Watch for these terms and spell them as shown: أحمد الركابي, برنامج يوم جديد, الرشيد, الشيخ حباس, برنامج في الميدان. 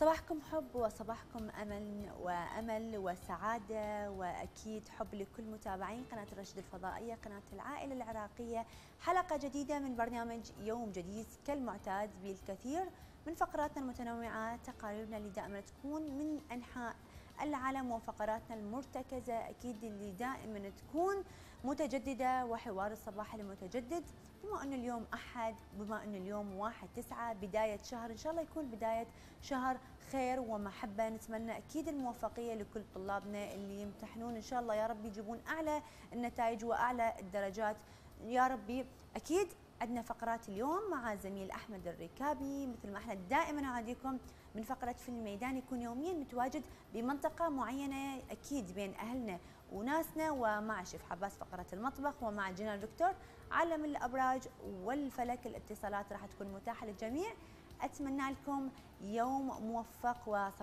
صباحكم حب وصباحكم أمل وسعادة، وأكيد حب لكل متابعين قناة الرشيد الفضائية، قناة العائلة العراقية. حلقة جديدة من برنامج يوم جديد كالمعتاد بالكثير من فقراتنا المتنوعة، تقاريرنا اللي دائما تكون من أنحاء العالم، وفقراتنا المرتكزة أكيد اللي دائما تكون متجددة، وحوار الصباح المتجدد. بما أنه اليوم أحد، بما أنه اليوم 1/9 بداية شهر، إن شاء الله يكون بداية شهر خير ومحبة. نتمنى أكيد الموفقية لكل طلابنا اللي يمتحنون، إن شاء الله يا رب يجيبون أعلى النتائج وأعلى الدرجات يا ربي. أكيد عندنا فقرات اليوم مع زميل أحمد الركابي، مثل ما احنا دائما أعاديكم من فقرة في الميدان، يكون يوميا متواجد بمنطقة معينة أكيد بين أهلنا وناسنا، ومع الشيخ حباس فقرة المطبخ، ومع الجنرال دكتور عالم الأبراج والفلك. الاتصالات راح تكون متاحة للجميع. أتمنى لكم يوم موفق وصحيح.